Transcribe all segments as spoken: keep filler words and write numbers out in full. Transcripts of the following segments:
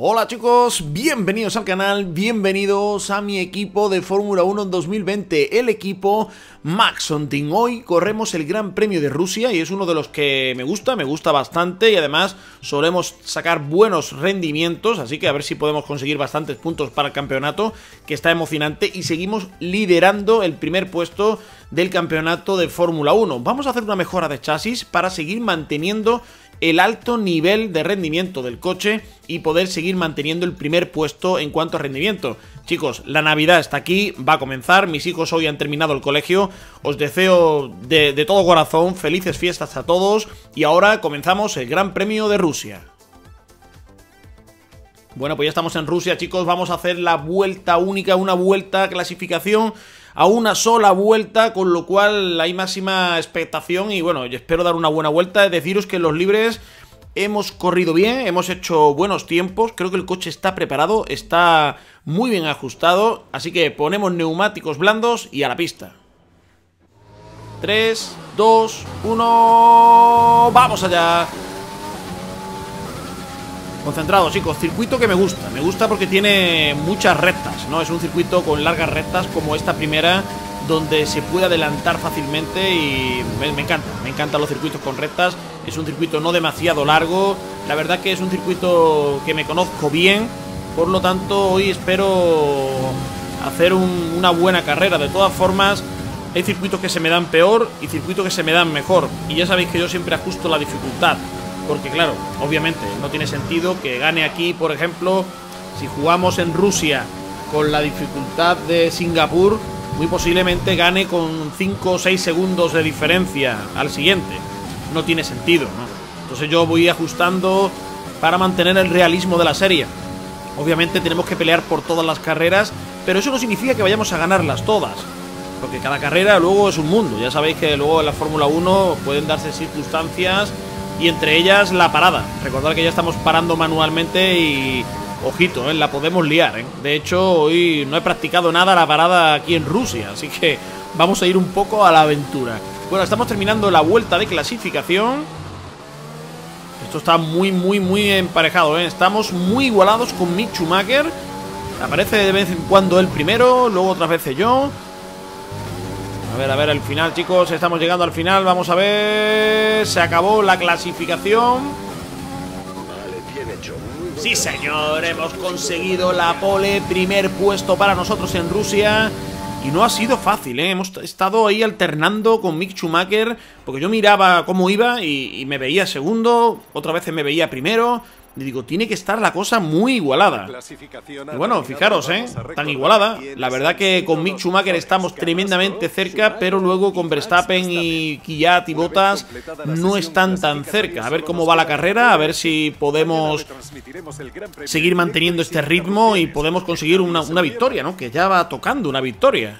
Hola chicos, bienvenidos al canal, bienvenidos a mi equipo de Fórmula uno en dos mil veinte, el equipo Maxon Team. Hoy corremos el Gran Premio de Rusia y es uno de los que me gusta, me gusta bastante y además solemos sacar buenos rendimientos, así que a ver si podemos conseguir bastantes puntos para el campeonato, que está emocionante, y seguimos liderando el primer puesto del campeonato de Fórmula uno. Vamos a hacer una mejora de chasis para seguir manteniendo el alto nivel de rendimiento del coche y poder seguir manteniendo el primer puesto en cuanto a rendimiento. Chicos, la Navidad está aquí, va a comenzar, mis hijos hoy han terminado el colegio, os deseo de, de todo corazón felices fiestas a todos y ahora comenzamos el Gran Premio de Rusia. Bueno, pues ya estamos en Rusia, chicos, vamos a hacer la vuelta única, una vuelta clasificación a una sola vuelta, con lo cual hay máxima expectación y bueno, yo espero dar una buena vuelta. Deciros que en los libres hemos corrido bien, hemos hecho buenos tiempos, creo que el coche está preparado, está muy bien ajustado, así que ponemos neumáticos blandos y a la pista. tres, dos, uno, ¡vamos allá! Concentrado, chicos, circuito que me gusta, me gusta porque tiene muchas rectas, ¿no? Es un circuito con largas rectas como esta primera, donde se puede adelantar fácilmente y me, me encanta, me encantan los circuitos con rectas, es un circuito no demasiado largo, la verdad que es un circuito que me conozco bien, por lo tanto hoy espero hacer un, una buena carrera. De todas formas, hay circuitos que se me dan peor y circuitos que se me dan mejor, y ya sabéis que yo siempre ajusto la dificultad. Porque claro, obviamente no tiene sentido que gane aquí, por ejemplo, si jugamos en Rusia con la dificultad de Singapur, muy posiblemente gane con cinco o seis segundos de diferencia al siguiente. No tiene sentido, ¿no? Entonces yo voy ajustando para mantener el realismo de la serie. Obviamente tenemos que pelear por todas las carreras, pero eso no significa que vayamos a ganarlas todas. Porque cada carrera luego es un mundo. Ya sabéis que luego en la Fórmula uno pueden darse circunstancias, y entre ellas la parada. Recordad que ya estamos parando manualmente y ojito, ¿eh? La podemos liar, ¿eh? De hecho, hoy no he practicado nada la parada aquí en Rusia, así que vamos a ir un poco a la aventura. Bueno, estamos terminando la vuelta de clasificación. Esto está muy, muy, muy emparejado, ¿eh? Estamos muy igualados con Mick Schumacher. Aparece de vez en cuando el primero, luego otras veces yo. A ver, a ver, al final, chicos, estamos llegando al final. Vamos a ver... Se acabó la clasificación. Sí, señor, hemos conseguido la pole. Primer puesto para nosotros en Rusia. Y no ha sido fácil, ¿eh? Hemos estado ahí alternando con Mick Schumacher, porque yo miraba cómo iba y, y me veía segundo, otra vez me veía primero. Y digo, tiene que estar la cosa muy igualada. Y bueno, fijaros, ¿eh? Tan igualada. La verdad que con Mick Schumacher estamos tremendamente cerca, pero luego con Verstappen y Kvyat y Bottas no están tan cerca. A ver cómo va la carrera, a ver si podemos seguir manteniendo este ritmo y podemos conseguir una, una victoria, ¿no? Que ya va tocando una victoria.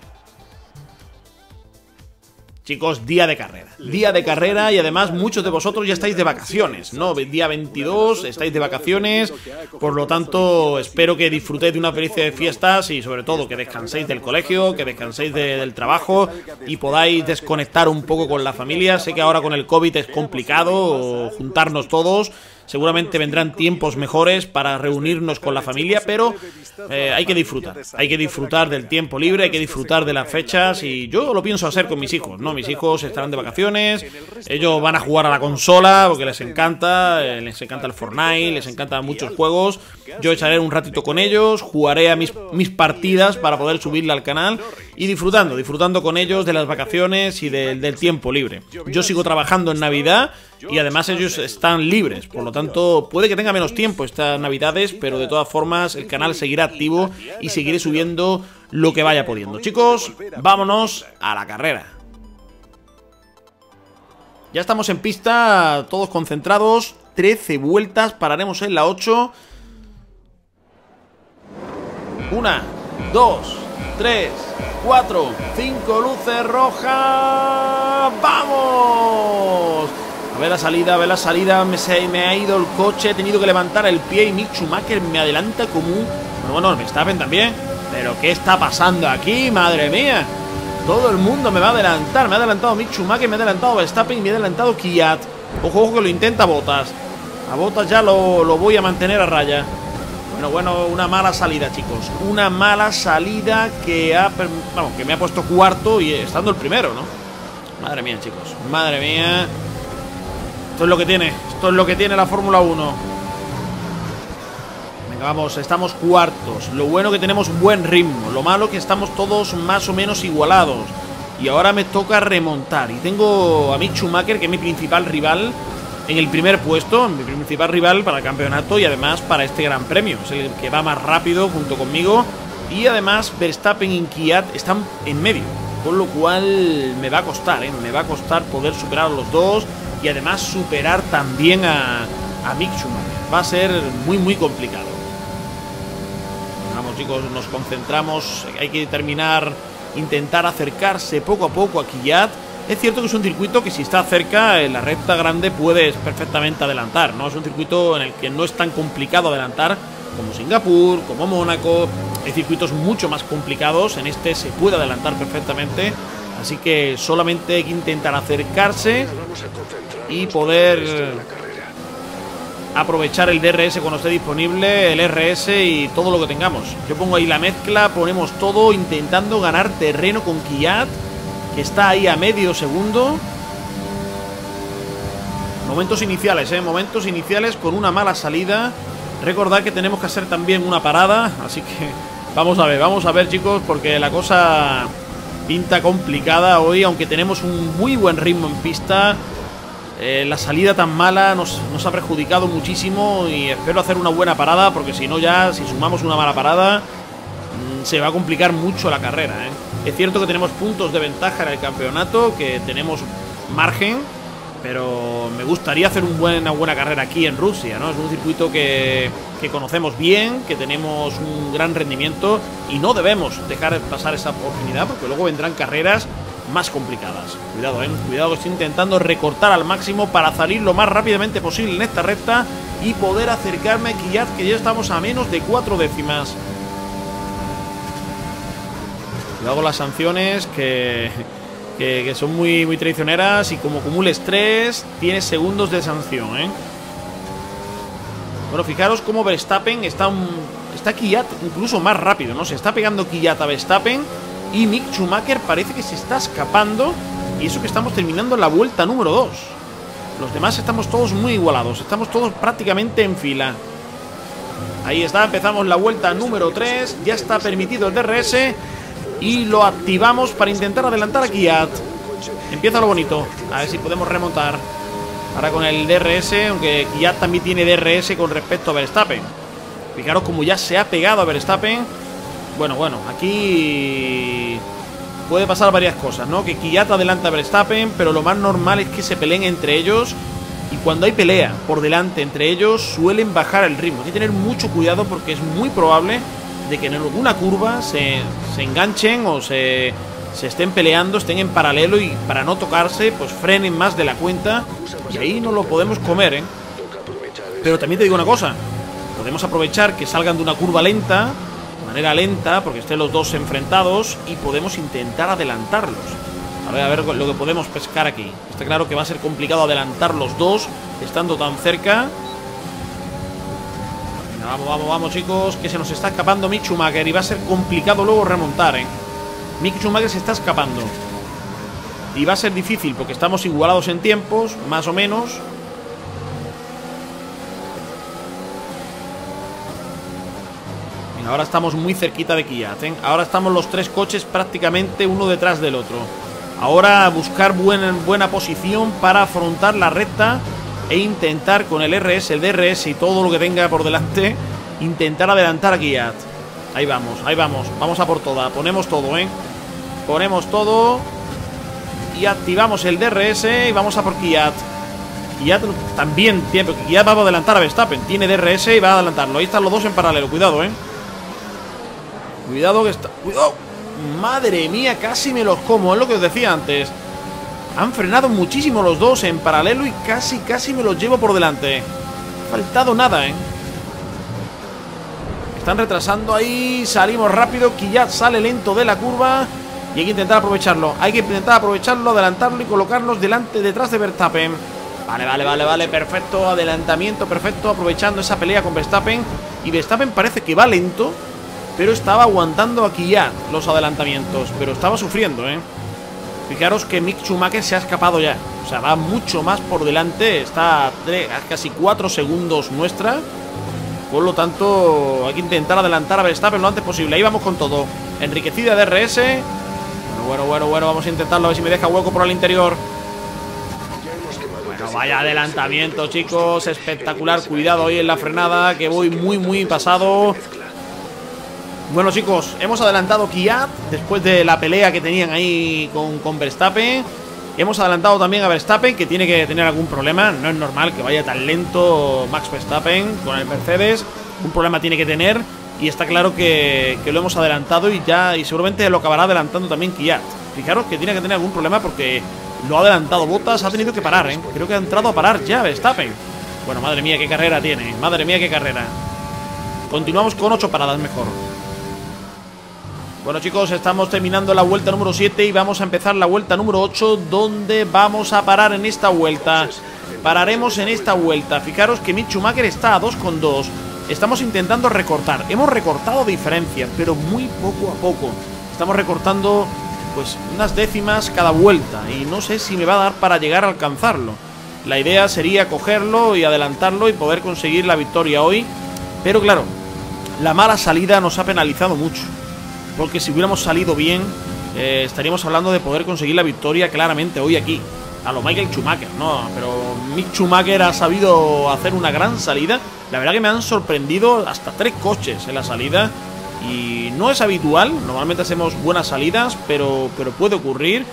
Chicos, día de carrera, día de carrera, y además muchos de vosotros ya estáis de vacaciones, ¿no? Día veintidós, estáis de vacaciones, por lo tanto espero que disfrutéis de unas felices fiestas y sobre todo que descanséis del colegio, que descanséis de, del trabajo y podáis desconectar un poco con la familia. Sé que ahora con el COVID es complicado juntarnos todos. Seguramente vendrán tiempos mejores para reunirnos con la familia, pero eh, hay que disfrutar. Hay que disfrutar del tiempo libre, hay que disfrutar de las fechas, y yo lo pienso hacer con mis hijos, ¿no? Mis hijos estarán de vacaciones, ellos van a jugar a la consola porque les encanta, eh, les encanta el Fortnite, les encantan muchos juegos. Yo echaré un ratito con ellos, jugaré a mis, mis partidas para poder subirla al canal y disfrutando, disfrutando con ellos de las vacaciones y de, del tiempo libre. Yo sigo trabajando en Navidad y además ellos están libres, por lo tanto... tanto, puede que tenga menos tiempo estas navidades, pero de todas formas el canal seguirá activo y seguiré subiendo lo que vaya pudiendo. Chicos, vámonos a la carrera. Ya estamos en pista, todos concentrados, trece vueltas, pararemos en la ocho. uno, dos, tres, cuatro, cinco, luces rojas. ¡Vamos! A ver la salida, a ver la salida, me, se, me ha ido el coche, he tenido que levantar el pie y Mick Schumacher me adelanta como un... Bueno, bueno, Verstappen también, pero ¿qué está pasando aquí? ¡Madre mía! Todo el mundo me va a adelantar, me ha adelantado Mick Schumacher, me ha adelantado Verstappen y me ha adelantado Kvyat. Ojo, ojo que lo intenta Bottas, a Bottas ya lo, lo voy a mantener a raya. Bueno, bueno, una mala salida, chicos. Una mala salida que ha, vamos, que me ha puesto cuarto y estando el primero, ¿no? Madre mía, chicos. Madre mía. Esto es lo que tiene. Esto es lo que tiene la Fórmula uno. Venga, vamos. Estamos cuartos. Lo bueno que tenemos buen ritmo. Lo malo que estamos todos más o menos igualados. Y ahora me toca remontar. Y tengo a Mick Schumacher, que es mi principal rival, en el primer puesto. Mi principal rival para el campeonato y además para este gran premio. Es el que va más rápido junto conmigo. Y además Verstappen y Kvyat están en medio. Con lo cual me va a costar, ¿eh? Me va a costar poder superar a los dos. Y además superar también a, a Mick Schumacher. Va a ser muy muy complicado. Vamos, chicos, nos concentramos. Hay que terminar, intentar acercarse poco a poco a Kvyat. Es cierto que es un circuito que si está cerca en la recta grande puedes perfectamente adelantar, ¿no? Es un circuito en el que no es tan complicado adelantar como Singapur, como Mónaco. Hay circuitos mucho más complicados. En este se puede adelantar perfectamente. Así que solamente hay que intentar acercarse y poder aprovechar el D R S cuando esté disponible, el R S y todo lo que tengamos. Yo pongo ahí la mezcla, ponemos todo intentando ganar terreno con Kvyat, que está ahí a medio segundo. Momentos iniciales, ¿eh? Momentos iniciales con una mala salida. Recordad que tenemos que hacer también una parada, así que vamos a ver, vamos a ver, chicos, porque la cosa pinta complicada hoy, aunque tenemos un muy buen ritmo en pista. Eh, la salida tan mala nos, nos ha perjudicado muchísimo y espero hacer una buena parada, porque si no ya, si sumamos una mala parada, mmm, se va a complicar mucho la carrera, ¿eh? Es cierto que tenemos puntos de ventaja en el campeonato, que tenemos margen, pero me gustaría hacer un buen, una buena carrera aquí en Rusia, ¿no? Es un circuito que, que conocemos bien, que tenemos un gran rendimiento y no debemos dejar pasar esa oportunidad, porque luego vendrán carreras más complicadas. Cuidado, eh. Cuidado, que estoy intentando recortar al máximo para salir lo más rápidamente posible en esta recta y poder acercarme a Kvyat, que ya estamos a menos de cuatro décimas. Cuidado con las sanciones que, que, que son muy, muy traicioneras, y como acumules tres, tienes segundos de sanción, eh. Bueno, fijaros cómo Verstappen está un, está Kvyat incluso más rápido, ¿no? Se está pegando Kvyat a Verstappen. Y Mick Schumacher parece que se está escapando. Y eso que estamos terminando la vuelta número dos. Los demás estamos todos muy igualados. Estamos todos prácticamente en fila. Ahí está, empezamos la vuelta número tres. Ya está permitido el D R S. Y lo activamos para intentar adelantar a Kvyat. Empieza lo bonito. A ver si podemos remontar. Ahora con el D R S, aunque Kvyat también tiene D R S con respecto a Verstappen. Fijaros como ya se ha pegado a Verstappen. Bueno, bueno, aquí puede pasar varias cosas, ¿no? Que Kvyat adelanta a Verstappen, pero lo más normal es que se peleen entre ellos. Y cuando hay pelea por delante entre ellos, suelen bajar el ritmo. Hay que tener mucho cuidado porque es muy probable de que en alguna curva se, se enganchen o se, se estén peleando, estén en paralelo y para no tocarse, pues frenen más de la cuenta. Y ahí no lo podemos comer, ¿eh? Pero también te digo una cosa, podemos aprovechar que salgan de una curva lenta, manera lenta, porque estén los dos enfrentados y podemos intentar adelantarlos. A ver, a ver lo que podemos pescar aquí. Está claro que va a ser complicado adelantar los dos estando tan cerca. Venga, vamos, vamos, vamos, chicos, que se nos está escapando Mick Schumacher y va a ser complicado luego remontar, ¿eh? Mick Schumacher se está escapando y va a ser difícil porque estamos igualados en tiempos, más o menos. Ahora estamos muy cerquita de Kvyat, ¿eh? Ahora estamos los tres coches prácticamente uno detrás del otro. Ahora a buscar buen, buena posición para afrontar la recta e intentar con el R S, el D R S y todo lo que tenga por delante, intentar adelantar a Kvyat. Ahí vamos, ahí vamos. Vamos a por toda. Ponemos todo, ¿eh? Ponemos todo y activamos el D R S y vamos a por Kvyat. Kvyat también tiene, porque Kvyat va a adelantar a Verstappen. Tiene D R S y va a adelantarlo. Ahí están los dos en paralelo. Cuidado, ¿eh? Cuidado que está... ¡Cuidado! ¡Madre mía! Casi me los como. Es lo que os decía antes. Han frenado muchísimo los dos en paralelo y casi, casi me los llevo por delante. No ha faltado nada, ¿eh? Están retrasando ahí. Salimos rápido. Kvyat sale lento de la curva. Y hay que intentar aprovecharlo. Hay que intentar aprovecharlo, adelantarlo y colocarlos delante, detrás de Verstappen. Vale, vale, vale, vale. Perfecto. Adelantamiento perfecto. Aprovechando esa pelea con Verstappen. Y Verstappen parece que va lento, pero estaba aguantando aquí ya los adelantamientos, pero estaba sufriendo, ¿eh? Fijaros que Mick Schumacher se ha escapado ya. O sea, va mucho más por delante. Está a tres, a casi cuatro segundos nuestra. Por lo tanto, hay que intentar adelantar a Verstappen lo antes posible. Ahí vamos con todo. Enriquecida de D R S. Bueno, bueno, bueno, bueno. Vamos a intentarlo. A ver si me deja hueco por el interior. Bueno, vaya adelantamiento, chicos. Espectacular. Cuidado hoy en la frenada, que voy muy, muy pasado. Bueno, chicos, hemos adelantado Kvyat después de la pelea que tenían ahí con, con Verstappen. Hemos adelantado también a Verstappen, que tiene que tener algún problema. No es normal que vaya tan lento Max Verstappen con el Mercedes. Un problema tiene que tener. Y está claro que, que lo hemos adelantado y ya y seguramente lo acabará adelantando también Kvyat. Fijaros que tiene que tener algún problema porque lo ha adelantado Bottas. Ha tenido que parar, ¿eh? Creo que ha entrado a parar ya Verstappen. Bueno, madre mía, qué carrera tiene. Madre mía, qué carrera. Continuamos con ocho paradas mejor. Bueno, chicos, estamos terminando la vuelta número siete y vamos a empezar la vuelta número ocho, donde vamos a parar en esta vuelta. Pararemos en esta vuelta. Fijaros que Mick Schumacher está a dos coma dos. Estamos intentando recortar. Hemos recortado diferencias, pero muy poco a poco. Estamos recortando pues unas décimas cada vuelta y no sé si me va a dar para llegar a alcanzarlo. La idea sería cogerlo y adelantarlo y poder conseguir la victoria hoy. Pero claro, la mala salida nos ha penalizado mucho. Porque si hubiéramos salido bien, eh, estaríamos hablando de poder conseguir la victoria claramente hoy aquí. A lo Michael Schumacher, ¿no? Pero Mick Schumacher ha sabido hacer una gran salida. La verdad que me han sorprendido hasta tres coches en la salida. Y no es habitual, normalmente hacemos buenas salidas, pero, pero puede ocurrir.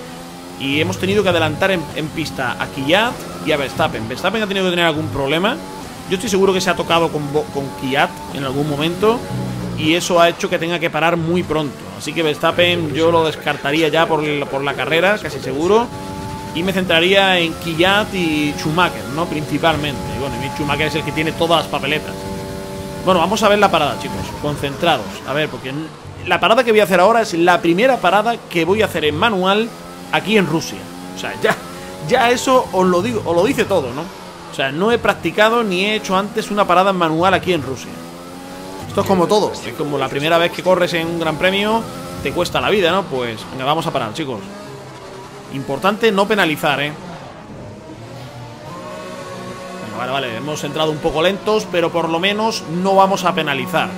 Y hemos tenido que adelantar en, en pista a Kvyat y a Verstappen. Verstappen ha tenido que tener algún problema. Yo estoy seguro que se ha tocado con, con Kvyat en algún momento. Y eso ha hecho que tenga que parar muy pronto. Así que Verstappen yo lo descartaría ya por, por la carrera, casi seguro. Y me centraría en Kvyat y Schumacher, ¿no? Principalmente. Y bueno, y Schumacher es el que tiene todas las papeletas. Bueno, vamos a ver la parada, chicos. Concentrados. A ver, porque la parada que voy a hacer ahora es la primera parada que voy a hacer en manual aquí en Rusia. O sea, ya, ya eso os lo digo, os lo dice todo, ¿no? O sea, no he practicado ni he hecho antes una parada en manual aquí en Rusia. Esto es como todo, es como la primera vez que corres en un gran premio, te cuesta la vida, ¿no? Pues venga, vamos a parar, chicos. Importante no penalizar, ¿eh? Bueno, vale, vale, hemos entrado un poco lentos, pero por lo menos no vamos a penalizar.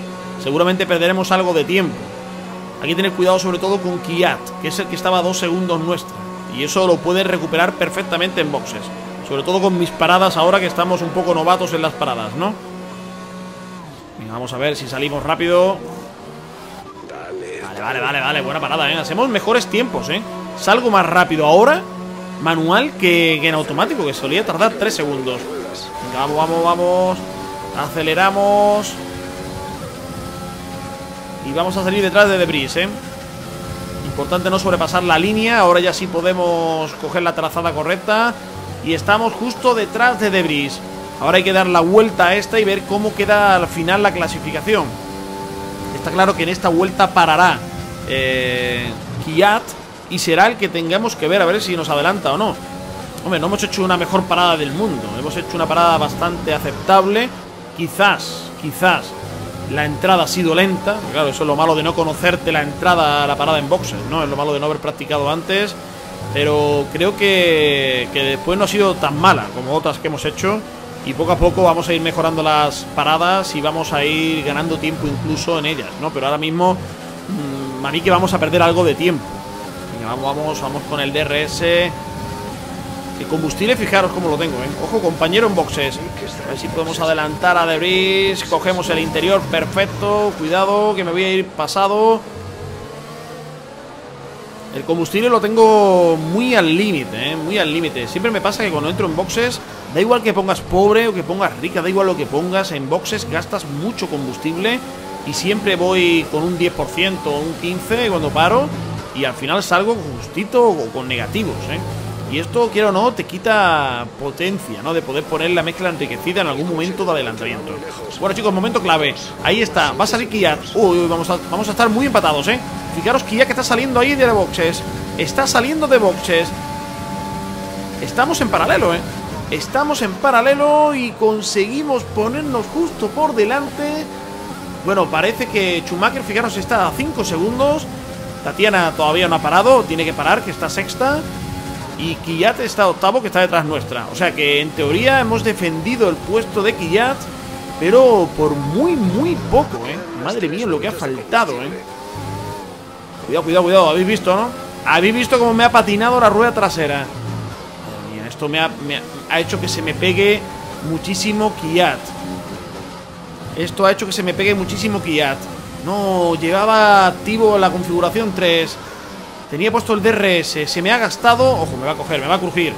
Seguramente perderemos algo de tiempo. Hay que tener cuidado sobre todo con Kvyat, que es el que estaba a dos segundos nuestra. Y eso lo puedes recuperar perfectamente en boxes. Sobre todo con mis paradas ahora que estamos un poco novatos en las paradas, ¿no? Vamos a ver si salimos rápido. Vale, vale, vale, vale. Buena parada, ¿eh? Hacemos mejores tiempos, ¿eh? Salgo más rápido ahora manual que, que en automático, que solía tardar tres segundos. Venga, vamos, vamos, vamos. Aceleramos. Y vamos a salir detrás de debris, ¿eh? Importante no sobrepasar la línea. Ahora ya sí podemos coger la trazada correcta. Y estamos justo detrás de debris. Ahora hay que dar la vuelta a esta y ver cómo queda al final la clasificación. Está claro que en esta vuelta parará eh, Kvyat y será el que tengamos que ver a ver si nos adelanta o no. Hombre, no hemos hecho una mejor parada del mundo. Hemos hecho una parada bastante aceptable. Quizás, quizás la entrada ha sido lenta. Claro, eso es lo malo de no conocerte la entrada a la parada en boxes, ¿no? Es lo malo de no haber practicado antes. Pero creo que, que después no ha sido tan mala como otras que hemos hecho. Y poco a poco vamos a ir mejorando las paradas y vamos a ir ganando tiempo incluso en ellas, ¿no? Pero ahora mismo mmm, a mí que vamos a perder algo de tiempo. Venga, vamos, vamos, vamos con el D R S. El combustible, fijaros cómo lo tengo, ¿eh? Ojo, compañero en boxes. A ver si podemos adelantar a debris. Cogemos el interior, perfecto. Cuidado, que me voy a ir pasado. El combustible lo tengo muy al límite, ¿eh? Muy al límite. Siempre me pasa que cuando entro en boxes... Da igual que pongas pobre o que pongas rica, da igual lo que pongas, en boxes gastas mucho combustible y siempre voy con un diez por ciento o un quince por ciento cuando paro y al final salgo justito o con negativos, ¿eh? Y esto, quiero o no, te quita potencia, ¿no? De poder poner la mezcla enriquecida en algún momento de adelantamiento. Bueno, chicos, momento clave. Ahí está, va a salir Kvyat. Uy, vamos a, vamos a estar muy empatados, ¿eh? Fijaros que ya que está saliendo ahí de boxes. Está saliendo de boxes. Estamos en paralelo, ¿eh? Estamos en paralelo y conseguimos ponernos justo por delante Bueno, parece que Schumacher, fijaros, está a cinco segundos. Tatiana todavía no ha parado, tiene que parar, que está sexta. Y Kvyat está octavo, que está detrás nuestra. O sea que, en teoría, hemos defendido el puesto de Kvyat, pero por muy, muy poco, ¿eh? Madre mía, lo que ha faltado, ¿eh? Cuidado, cuidado, cuidado. Habéis visto, ¿no? Habéis visto cómo me ha patinado la rueda trasera. Mira, esto me ha, me ha hecho que se me pegue muchísimo Kvyat. Esto ha hecho que se me pegue muchísimo Kvyat. No, llevaba activo la configuración tres. Tenía puesto el D R S, se me ha gastado. Ojo, me va a coger, me va a crujir.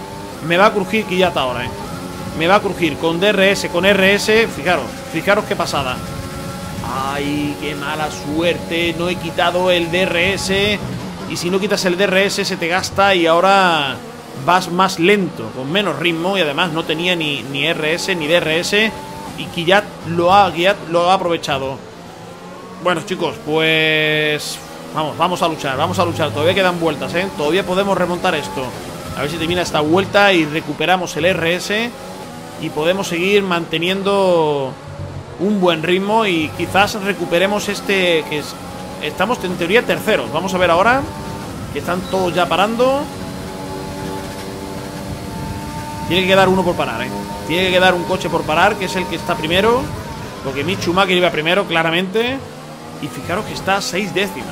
Me va a crujir Kvyat ahora, eh. Me va a crujir con D R S, con R S. Fijaros, fijaros qué pasada. Ay, qué mala suerte. No he quitado el D R S. Y si no quitas el D R S se te gasta y ahora vas más lento, con menos ritmo. Y además no tenía ni, ni R S ni D R S. Y Kvyat lo ha, Kvyat lo ha aprovechado. Bueno, chicos, pues... Vamos, vamos a luchar, vamos a luchar. Todavía quedan vueltas, ¿eh? Todavía podemos remontar esto. A ver si termina esta vuelta y recuperamos el R S. Y podemos seguir manteniendo un buen ritmo y quizás recuperemos este... que es, estamos en teoría terceros. Vamos a ver ahora, que están todos ya parando. Tiene que quedar uno por parar, ¿eh? Tiene que quedar un coche por parar, que es el que está primero. Porque Mick Schumacher iba primero, claramente. Y fijaros que está a seis décimas,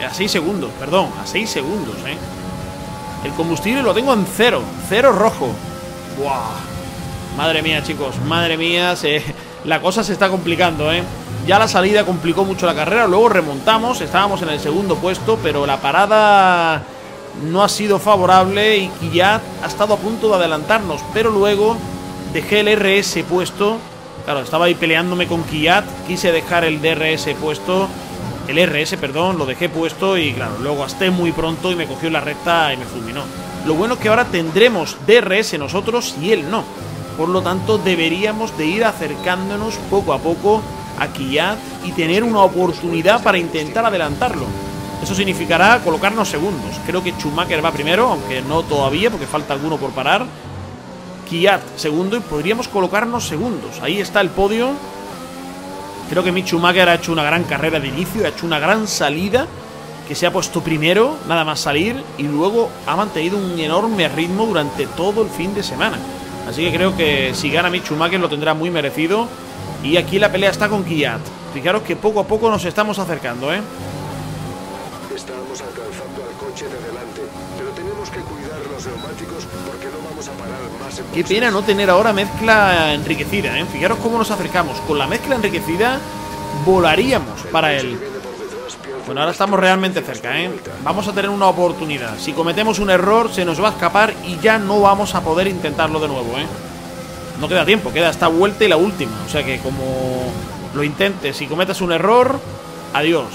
¿eh? A seis segundos, perdón, a seis segundos, ¿eh? El combustible lo tengo en cero, cero rojo. ¡Buah! Madre mía, chicos, madre mía, se... la cosa se está complicando, ¿eh? Ya la salida complicó mucho la carrera, luego remontamos, estábamos en el segundo puesto, pero la parada no ha sido favorable y Kvyat ha estado a punto de adelantarnos, pero luego dejé el R S puesto. Claro, estaba ahí peleándome con Kvyat, quise dejar el D R S puesto, el R S, perdón, lo dejé puesto y claro, lo gasté muy pronto y me cogió la recta y me fulminó. Lo bueno es que ahora tendremos D R S nosotros y él no. Por lo tanto, deberíamos de ir acercándonos poco a poco a Kvyat y tener una oportunidad para intentar adelantarlo. Eso significará colocarnos segundos. Creo que Schumacher va primero, aunque no todavía porque falta alguno por parar. Kvyat segundo y podríamos colocarnos segundos. Ahí está el podio. Creo que Mick Schumacher ha hecho una gran carrera de inicio, ha hecho una gran salida, que se ha puesto primero, nada más salir, y luego ha mantenido un enorme ritmo durante todo el fin de semana. Así que creo que si gana Mick Schumacher lo tendrá muy merecido. Y aquí la pelea está con Kvyat. Fijaros que poco a poco nos estamos acercando, ¿eh? Estábamos alcanzando al coche de delante, pero tenemos que cuidar los neumáticos porque no vamos a parar más en... Qué pena no tener ahora mezcla enriquecida, ¿eh? Fijaros cómo nos acercamos. Con la mezcla enriquecida volaríamos para él. Bueno, ahora estamos realmente cerca, ¿eh? Vamos a tener una oportunidad. Si cometemos un error se nos va a escapar y ya no vamos a poder intentarlo de nuevo, ¿eh? No queda tiempo, queda esta vuelta y la última. O sea que como lo intentes y cometas un error, adiós.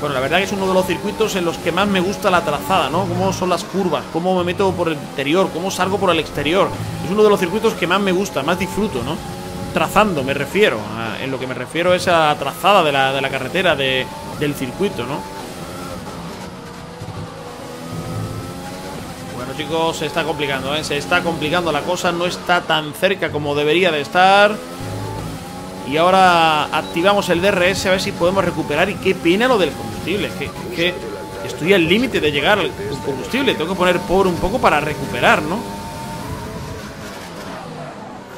Bueno, la verdad que es uno de los circuitos en los que más me gusta la trazada, ¿no? Cómo son las curvas, cómo me meto por el interior, cómo salgo por el exterior. Es uno de los circuitos que más me gusta, más disfruto, ¿no? Trazando, me refiero. A, en lo que me refiero es a la trazada de la, de la carretera, de, del circuito, ¿no? Bueno, chicos, se está complicando, ¿eh? Se está complicando la cosa, no está tan cerca como debería de estar. Y ahora activamos el D R S a ver si podemos recuperar. Y qué pena lo del combustible. Es que, que estoy al límite de llegar al combustible. Tengo que poner por un poco para recuperar, ¿no?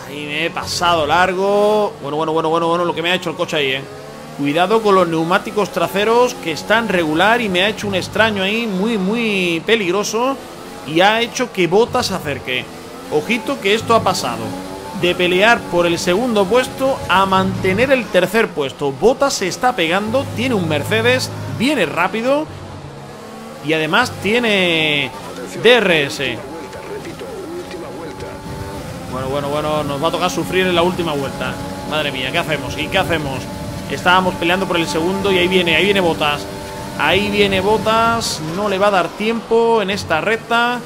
Ahí me he pasado largo. Bueno, bueno, bueno, bueno, bueno, lo que me ha hecho el coche ahí, ¿eh? Cuidado con los neumáticos traseros que están regular y me ha hecho un extraño ahí muy, muy peligroso. Y ha hecho que Bottas se acerque. Ojito que esto ha pasado. De pelear por el segundo puesto a mantener el tercer puesto. Bottas se está pegando, tiene un Mercedes, viene rápido y además tiene D R S. Bueno, bueno, bueno, nos va a tocar sufrir en la última vuelta. Madre mía, ¿qué hacemos? ¿Y qué hacemos? Estábamos peleando por el segundo y ahí viene, ahí viene Bottas. Ahí viene Bottas, no le va a dar tiempo en esta recta.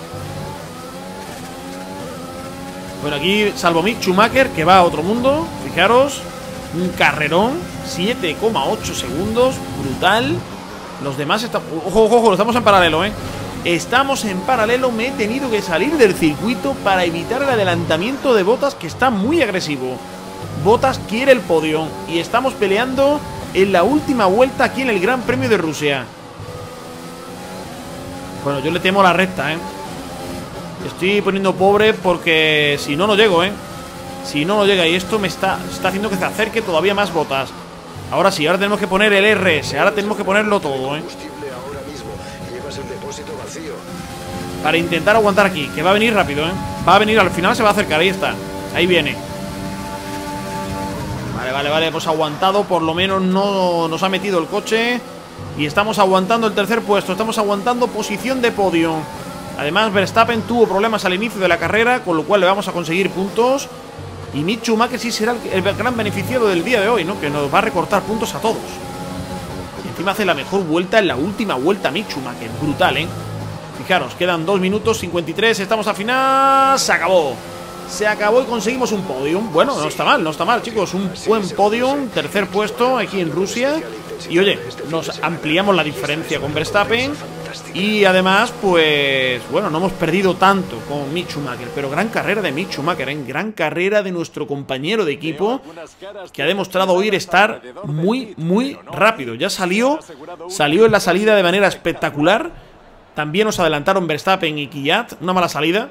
Bueno, aquí salvo Mick Schumacher, que va a otro mundo. Fijaros, un carrerón, siete coma ocho segundos, brutal. Los demás están... Ojo, ojo, ojo, estamos en paralelo, ¿eh? Estamos en paralelo, me he tenido que salir del circuito para evitar el adelantamiento de Bottas, que está muy agresivo. Bottas quiere el podio y estamos peleando en la última vuelta aquí en el Gran Premio de Rusia. Bueno, yo le temo la recta, ¿eh? Estoy poniendo pobre porque si no, no llego, ¿eh? Si no, no llega. Y esto me está, está haciendo que se acerque todavía más Bottas. Ahora sí, ahora tenemos que poner el R S. Ahora tenemos que ponerlo todo, ¿eh? Para intentar aguantar aquí. Que va a venir rápido, ¿eh? Va a venir, al final se va a acercar. Ahí está. Ahí viene. Vale, vale, vale. Hemos aguantado. Por lo menos no nos ha metido el coche. Y estamos aguantando el tercer puesto. Estamos aguantando posición de podio. Además, Verstappen tuvo problemas al inicio de la carrera, con lo cual le vamos a conseguir puntos. Y Mick Schumacher sí será el gran beneficiado del día de hoy, ¿no? Que nos va a recortar puntos a todos. Y encima hace la mejor vuelta en la última vuelta Mick Schumacher. Brutal, ¿eh? Fijaros, quedan dos minutos cincuenta y tres. Estamos al final. Se acabó. Se acabó y conseguimos un podium. Bueno, no está mal, no está mal, chicos. Un buen podium. Tercer puesto aquí en Rusia. Y oye, nos ampliamos la diferencia con Verstappen. Y además, pues, bueno, no hemos perdido tanto con Mick Schumacher, pero gran carrera de Mick Schumacher, ¿eh? Gran carrera de nuestro compañero de equipo, que ha demostrado hoy estar muy, muy rápido. Ya salió, salió en la salida de manera espectacular. También nos adelantaron Verstappen y Kvyat, una mala salida.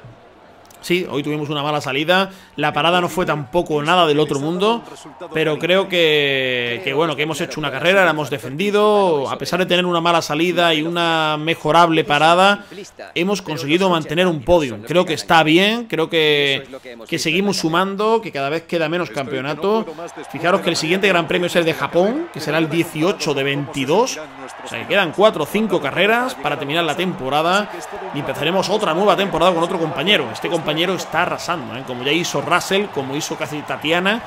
Sí, hoy tuvimos una mala salida. La parada no fue tampoco nada del otro mundo. Pero creo que, que bueno, que hemos hecho una carrera, la hemos defendido. A pesar de tener una mala salida y una mejorable parada, hemos conseguido mantener un podio. Creo que está bien, creo que, que seguimos sumando, que cada vez queda menos campeonato. Fijaros que el siguiente Gran Premio es el de Japón, que será el dieciocho de veintidós. O sea, que quedan cuatro o cinco carreras para terminar la temporada. Y empezaremos otra nueva temporada con otro compañero. Este compañero está arrasando, ¿eh? Como ya hizo Russell, como hizo casi Tatiana.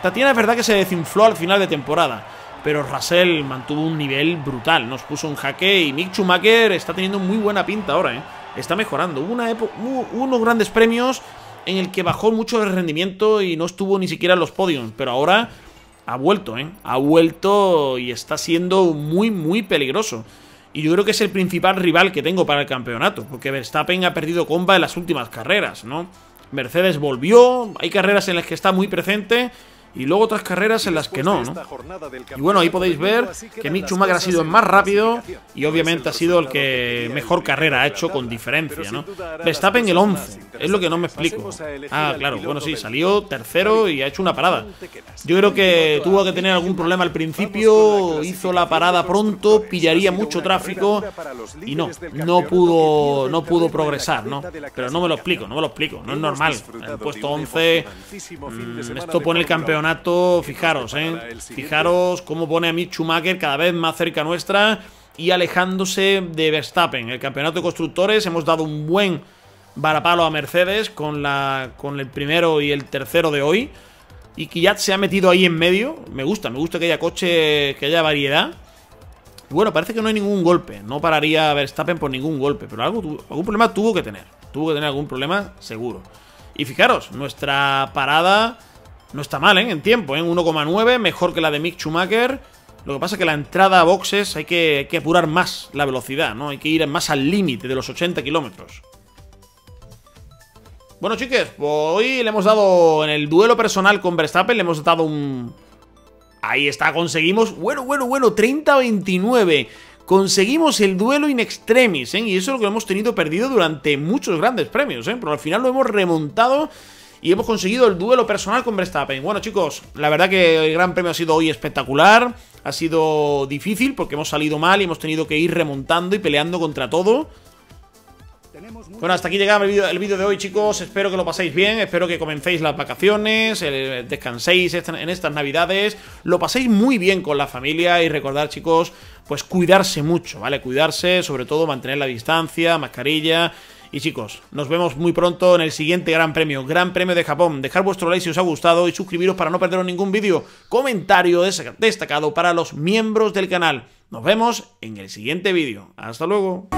Tatiana es verdad que se desinfló al final de temporada, pero Russell mantuvo un nivel brutal, nos puso un jaque. Y Mick Schumacher está teniendo muy buena pinta ahora, ¿eh? Está mejorando. Hubo una época, unos grandes premios en el que bajó mucho el rendimiento y no estuvo ni siquiera en los podios, pero ahora ha vuelto, ¿eh? Ha vuelto y está siendo muy, muy peligroso. Y yo creo que es el principal rival que tengo para el campeonato, porque Verstappen ha perdido comba en las últimas carreras, ¿no? Mercedes volvió, hay carreras en las que está muy presente y luego otras carreras en las que no, ¿no? Y bueno, ahí podéis ver que Mick Schumacher ha sido el más rápido y obviamente ha sido el que mejor carrera ha hecho con diferencia, ¿no? Verstappen el once, es lo que no me explico. Ah, claro, bueno, sí, salió tercero y ha hecho una parada. Yo creo que tuvo que tener algún problema al principio, hizo la parada pronto, pillaría mucho tráfico y no, no pudo, no pudo progresar, ¿no? Pero no me lo explico, no me lo explico, no es normal. El puesto once, mmm, esto pone el campeón. Fijaros, eh. Fijaros cómo pone a Mick Schumacher cada vez más cerca nuestra y alejándose de Verstappen. El campeonato de constructores, hemos dado un buen varapalo a Mercedes con, la, con el primero y el tercero de hoy. Y Kvyat se ha metido ahí en medio. Me gusta, me gusta que haya coche, que haya variedad. Bueno, parece que no hay ningún golpe. No pararía Verstappen por ningún golpe, pero algo, algún problema tuvo que tener. Tuvo que tener algún problema, seguro. Y fijaros, nuestra parada no está mal, ¿eh? En tiempo, ¿eh? uno coma nueve, mejor que la de Mick Schumacher. Lo que pasa es que la entrada a boxes hay que, hay que apurar más la velocidad, ¿no? Hay que ir más al límite de los ochenta kilómetros. Bueno, chicos, pues hoy le hemos dado en el duelo personal con Verstappen, le hemos dado un... Ahí está, conseguimos... Bueno, bueno, bueno, treinta a veintinueve. Conseguimos el duelo in extremis, ¿eh? Y eso es lo que hemos tenido perdido durante muchos grandes premios, ¿eh? Pero al final lo hemos remontado y hemos conseguido el duelo personal con Verstappen. Bueno, chicos, la verdad que el Gran Premio ha sido hoy espectacular. Ha sido difícil porque hemos salido mal y hemos tenido que ir remontando y peleando contra todo. Bueno, hasta aquí llegaba el vídeo de hoy, chicos. Espero que lo paséis bien, espero que comencéis las vacaciones, eh, descanséis en estas navidades, lo paséis muy bien con la familia y recordad, chicos, pues cuidarse mucho, ¿vale? Cuidarse, sobre todo mantener la distancia, mascarilla. Y chicos, nos vemos muy pronto en el siguiente Gran Premio, Gran Premio de Japón. Dejad vuestro like si os ha gustado y suscribiros para no perderos ningún vídeo. Comentario destacado para los miembros del canal. Nos vemos en el siguiente vídeo. Hasta luego.